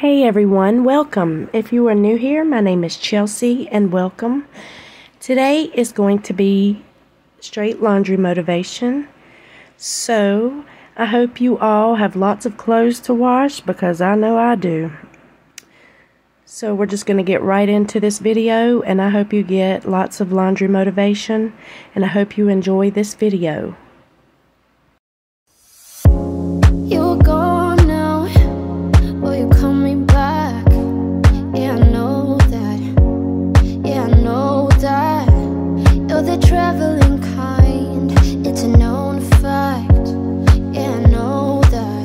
Hey everyone, welcome. If you are new here, my name is Chelsea and welcome. Today is going to be straight laundry motivation. So I hope you all have lots of clothes to wash because I know I do. So we're just going to get right into this video and I hope you get lots of laundry motivation and I hope you enjoy this video. You're gone now, will you call me back? Yeah, I know that, yeah, I know that. You're the traveling kind, it's a known fact. Yeah, I know that.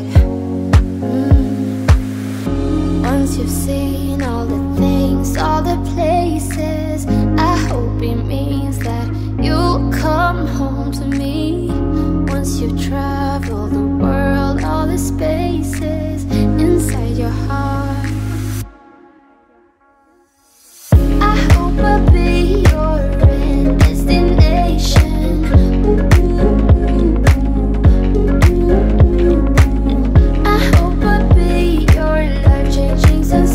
Once you've seen all the things, all the places, I hope it means that you'll come home to me. Once you travel the world, all the spaces inside your heart, I hope I'll be your end destination. I hope I'll be your life-changing sensation.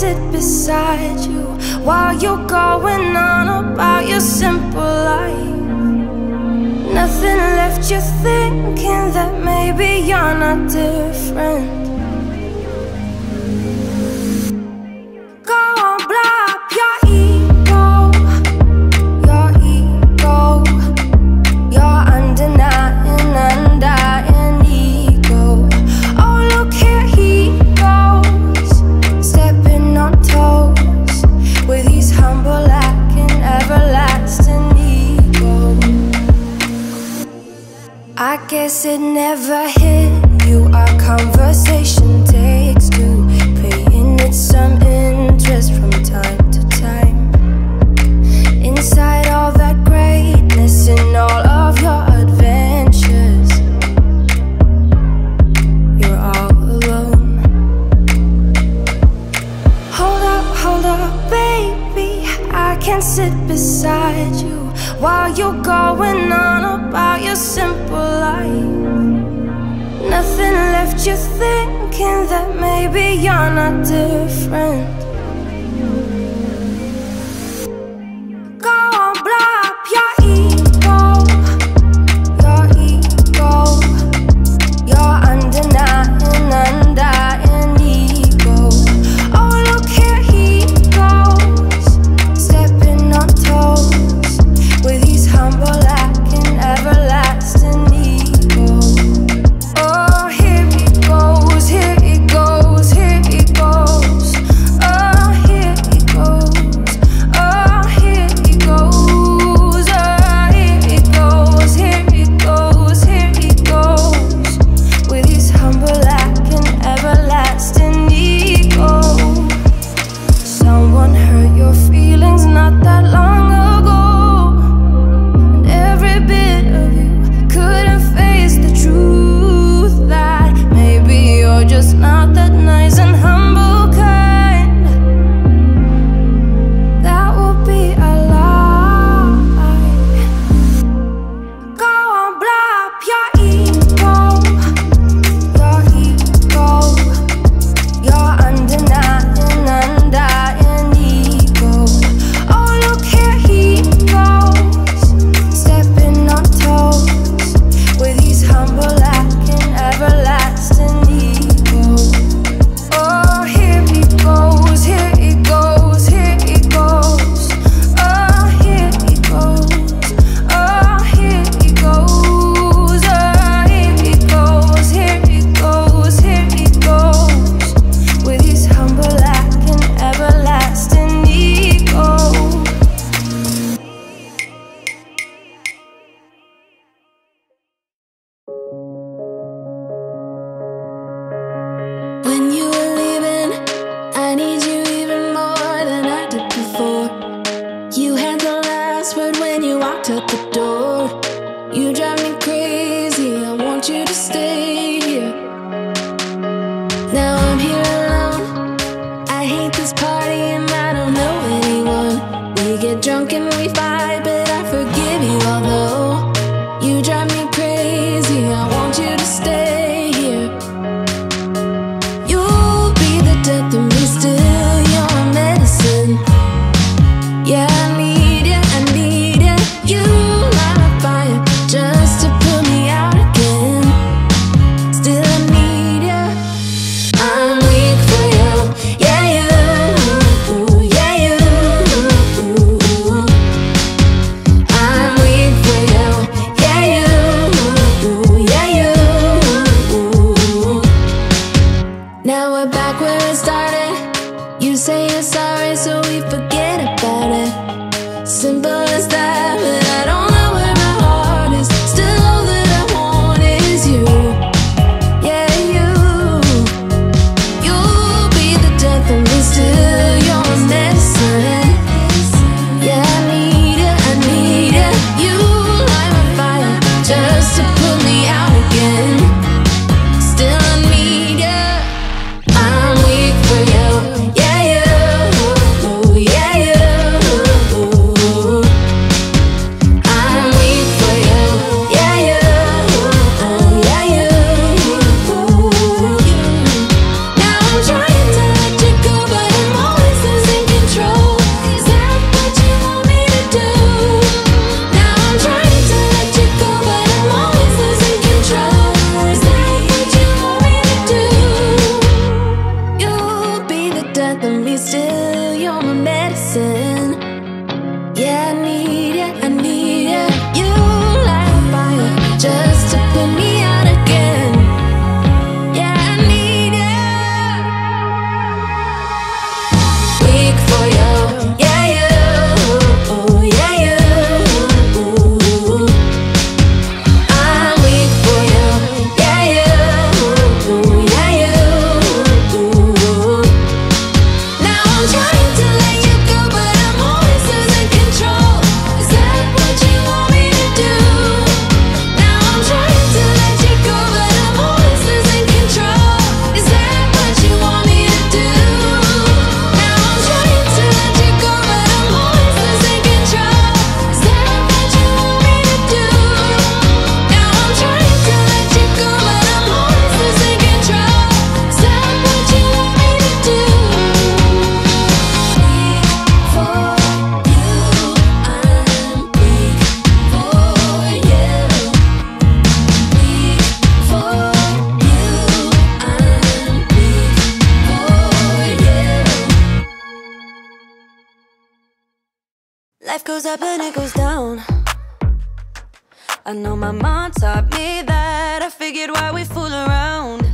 sit beside you while you're going on about your simple life. Nothing left you thinking that maybe you're not different. Go on, blow up your ego, your ego, your undenying, undying ego. Oh, look here he goes, stepping on toes with his humble lacking, everlasting ego. I guess it never hit you, our conversation takes two, paying it some interest from time to time. Inside all that greatness and all of your adventures, you're all alone. Hold up, baby, I can sit beside you while you're going on about your simple life. Nothing left you thinking that maybe you're not different. Go on, blow up your ego, your ego, your undenying, undying ego. Oh, look here he goes, stepping on toes with his humble lacking, everlasting ego. Oh, here he goes, oh, here he goes, oh, here he goes, oh, here he goes, with his humble lacking, everlasting ego. Someone hurt your feelings not that long ago, and every bit of you couldn't face the truth that maybe you're just not that nice and humble kind. That would be a lie. Go on, blow up your ego, your ego, your undenying, undying ego. Oh, look here he goes, stepping on toes with his humble lacking, everlasting ego. Oh, here he goes, here he goes, oh, here he goes, oh, here he goes, oh, here he goes, with his humble lacking, everlasting ego. When you were leaving, I need you even more than I did before. You had the last word when you walked out the door. You drive me crazy, I want you to stay here. Now I'm here alone, I hate this party and I don't know anyone. We get drunk and we fight, but I forgive you, although you drive me crazy, I want you to stay here. You'll be the death of me still, you're my medicine. Yeah, I need you, I need you. You light a fire just to pull me out again. Still I need you, I'm weak for you. Yeah, you, yeah, you. I'm weak for you. Yeah, you, yeah, you. Now we're back where it started. You say you're sorry, so we forget about it. Simple as that, but I don't know where my heart is. Still, all that I want is you. Yeah, you. You'll be the death of me still, you're my medicine. Yeah, I need it, I need it. You light my fire just to pull me out again. Still, I need you. I'm weak for you, yeah, you, yeah. goes up and it goes down. I know my mom taught me that. I figured why we fool around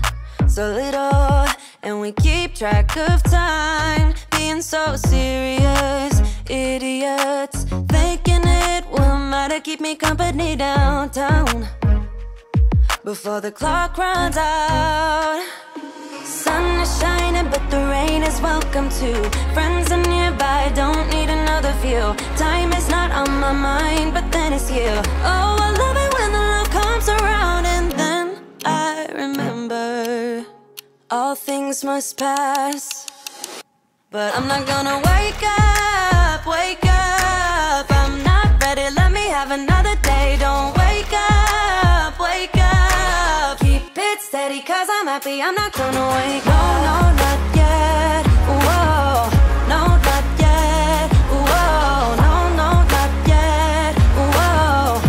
so little, and we keep track of time, being so serious, idiots, thinking it will matter, keep me company downtown before the clock runs out. Sun is shining, but the rain is welcome too. Friends are nearby, don't need another view. Time is not on my mind, but then it's you. Oh, I love it when the love comes around. And then I remember all things must pass. But I'm not gonna wake up, wake up. I'm not ready, let me have another day. Don't wake up, wake up. Keep it steady, cause I'm happy, I'm not gonna wake up. No, no, not yet, whoa. No, not yet, whoa. No, no, not yet, whoa.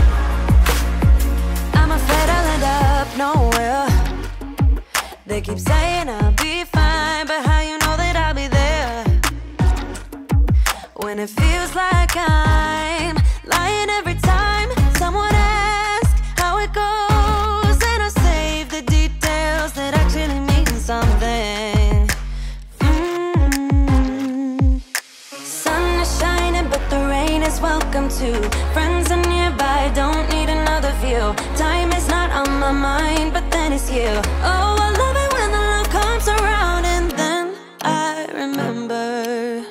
I'm afraid I'll end up nowhere. They keep saying I'll be fine, but how you know that I'll be there when it feels like I'm lying every time someone asks how it goes? And I save the details that actually mean something. Sun is shining, but the rain is welcome too. Friends are nearby, don't need another view. Time is not on my mind, but then it's you. Oh, I love it when the love comes around. And then I remember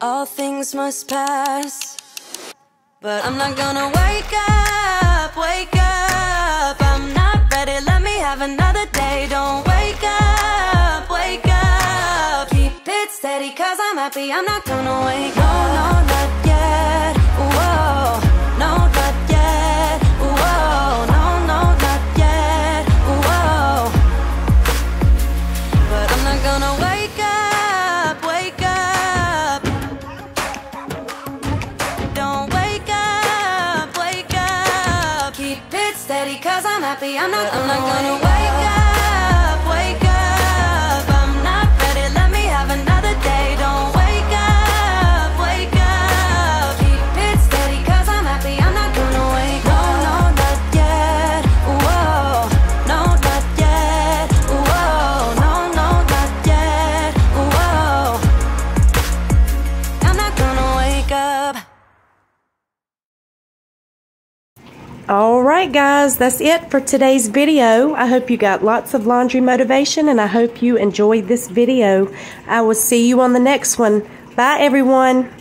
all things must pass. But I'm not gonna wake up, wake up. I'm not ready, let me have another day. Don't wake up, wake up. Keep it steady, cause I'm happy, I'm not gonna wake up. No, no, not yet, whoa. No, not yet, whoa. No, no, not yet, whoa. But I'm not gonna wake up, wake up. Don't wake up, wake up. Keep it steady, cause I'm happy, I'm not gonna wake up, wake up. I'm not ready, let me have another day. Don't wake up, wake up. Keep it steady, cause I'm happy, I'm not gonna wake up. No, no, not yet, whoa. No, not yet, whoa. No, no, not yet, whoa. I'm not gonna wake up. Alright guys, that's it for today's video. I hope you got lots of laundry motivation, and I hope you enjoyed this video. I will see you on the next one. Bye everyone.